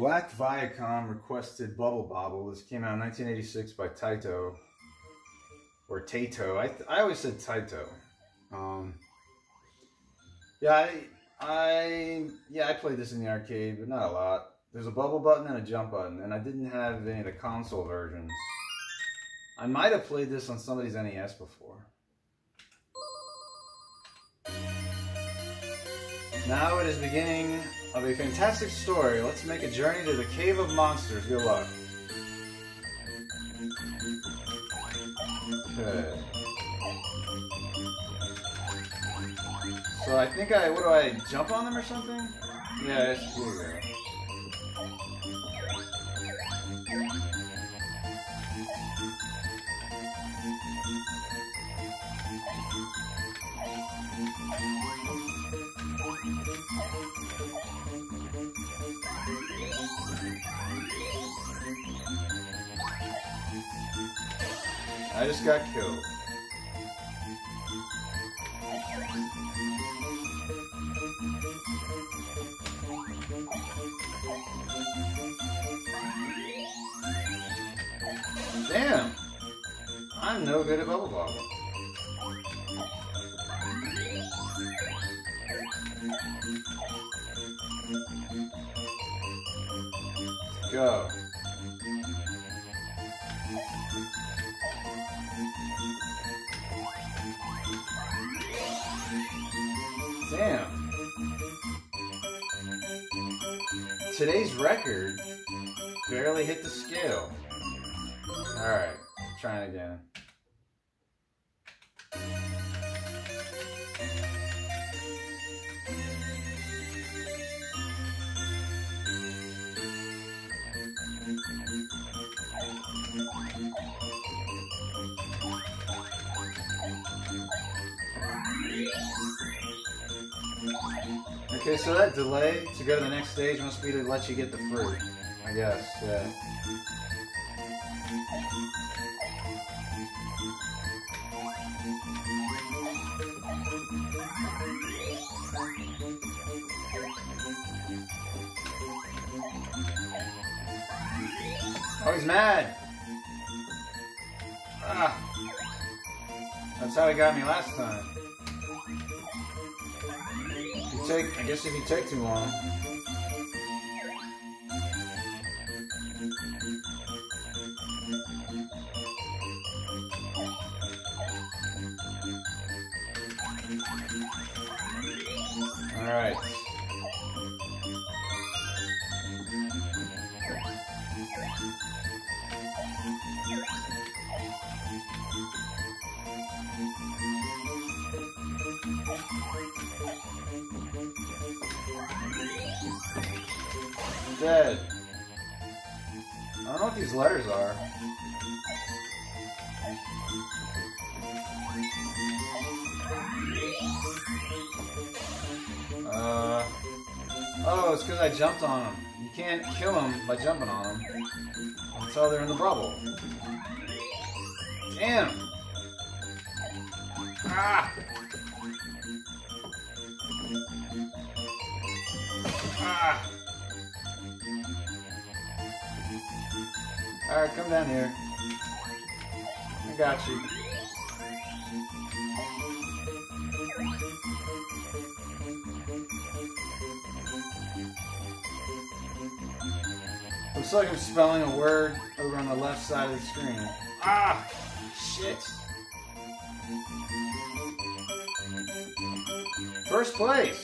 Black Viacom requested Bubble Bobble. This came out in 1986 by Taito. Or Taito. I always said Taito. I played this in the arcade, but not a lot. There's a bubble button and a jump button, and I didn't have any of the console versions. I might have played this on somebody's NES before. Now it is the beginning of a fantastic story. Let's make a journey to the Cave of Monsters. Good luck. Okay. So I think what do I jump on them or something? Yeah, it's weird. I just got killed. Damn! I'm no good at Bubble Bobble. Go. Damn. Today's record barely hit the scale. Alright, trying again. Okay, so that delay to go to the next stage must be to let you get the fruit, I guess, yeah. Oh, he's mad! Ah! That's how he got me last time. I guess if you take too long. Alright. Dead. I don't know what these letters are. Oh, it's because I jumped on them. You can't kill them by jumping on them. That's how they're in the bubble. Damn! Ah! Ah! Alright, come down here. I got you. Looks like I'm spelling a word over on the left side of the screen. Ah! Shit! First place!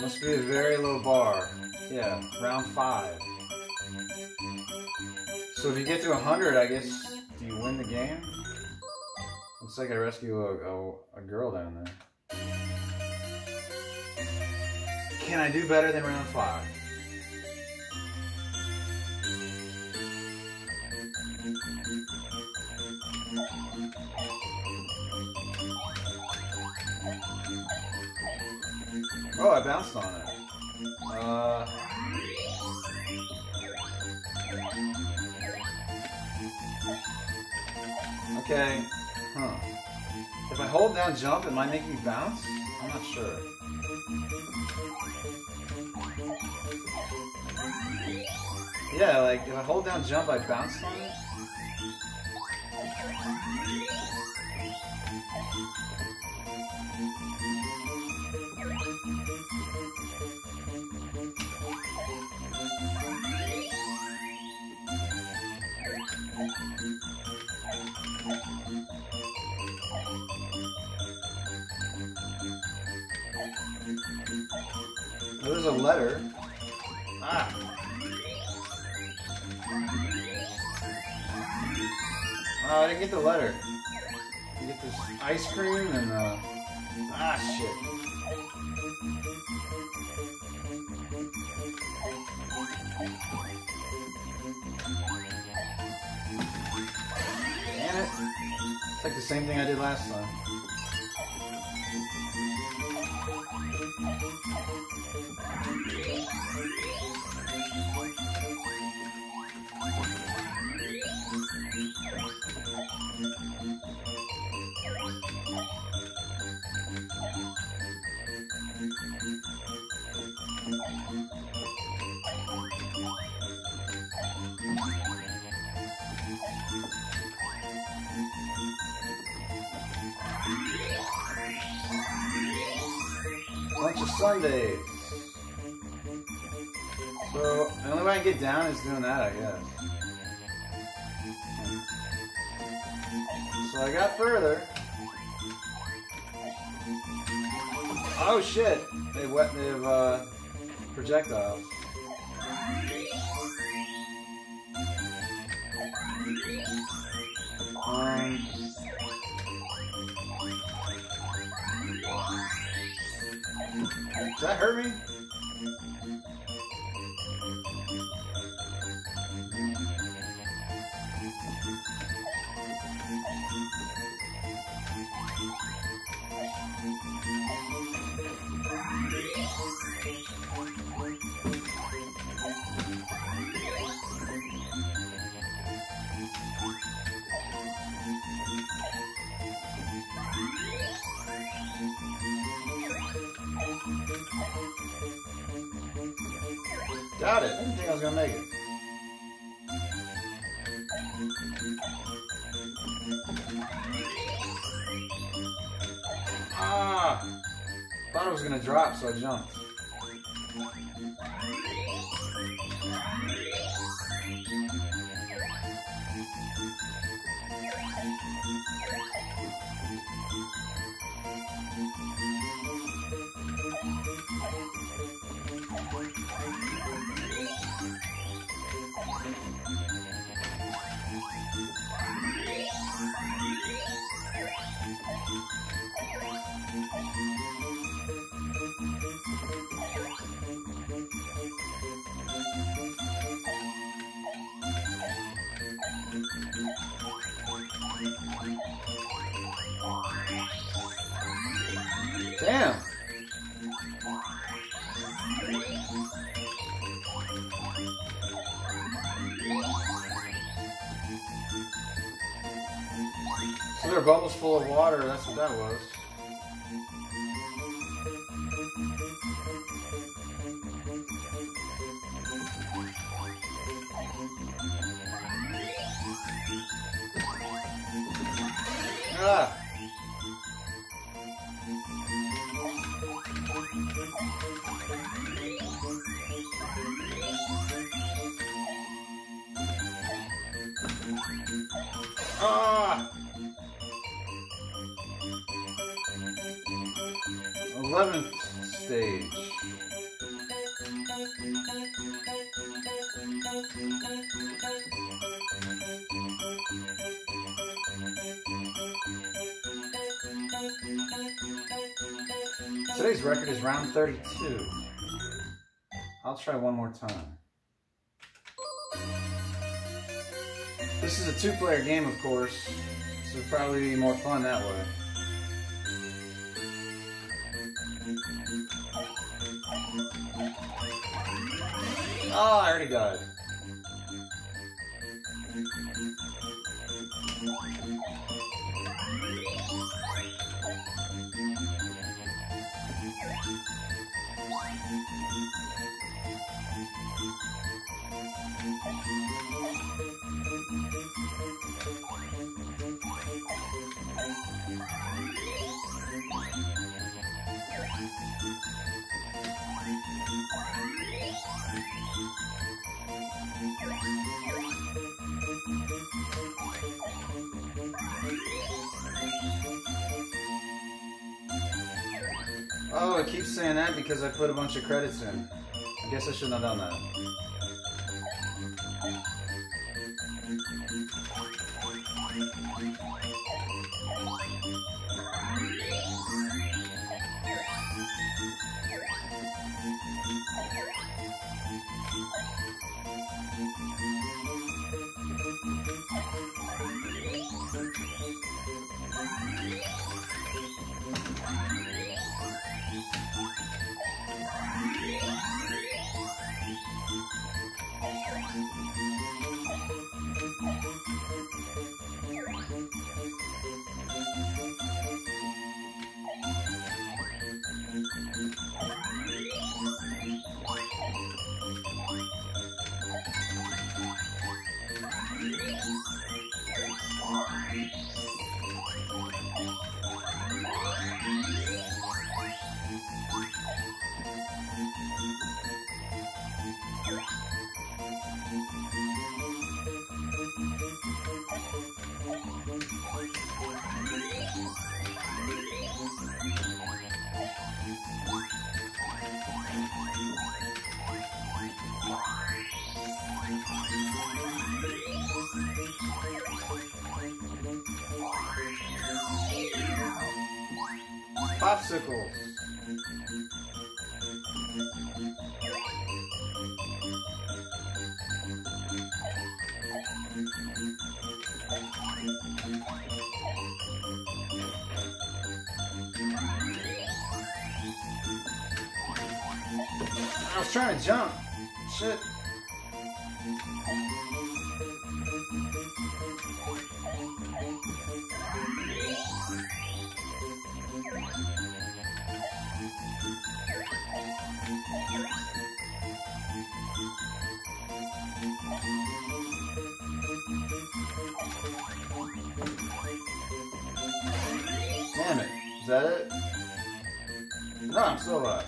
Must be a very low bar. Yeah, round 5. So if you get to 100, I guess, do you win the game? Looks like I rescue a girl down there. Can I do better than round 5? Oh, I bounced on it. Okay. Huh. If I hold down jump, am I making bounce? I'm not sure. Yeah, like, if I hold down jump, I bounce on it? Oh, there's a letter. Ah. Oh, I didn't get the letter. You get this ice cream and shit. Damn it. It's like the same thing I did last time. Bunch of Sundays. So the only way I can get down is doing that, I guess. So I got further. Oh shit! They have projectiles. Does that hurt me? Got it. I didn't think I was gonna make it. Ah! Thought it was gonna drop, so I jumped. Damn! So there are bubbles full of water, that's what that was. Ah! Ah! 11th stage. Today's record is round 32. I'll try one more time. This is a two-player game, of course, so it'll probably be more fun that way. Oh, I already got it. Oh, it keeps saying that because I put a bunch of credits in. I guess I shouldn't have done that. Popsicles. I was trying to jump. Shit. Damn it. Is that it? No, I'm still alive.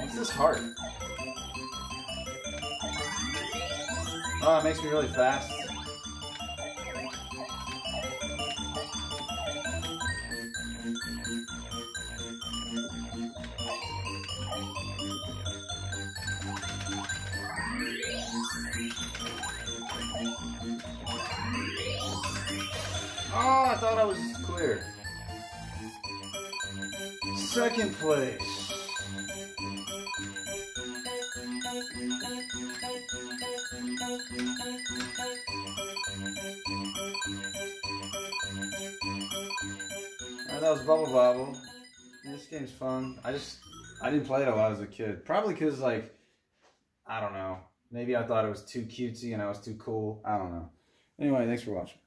What's this heart? Oh, it makes me really fast. Oh, I thought I was clear. Second place. Alright, that was Bubble Bobble. This game's fun. I didn't play it while I was a kid. Probably because, like, I don't know. Maybe I thought it was too cutesy and I was too cool. I don't know. Anyway, thanks for watching.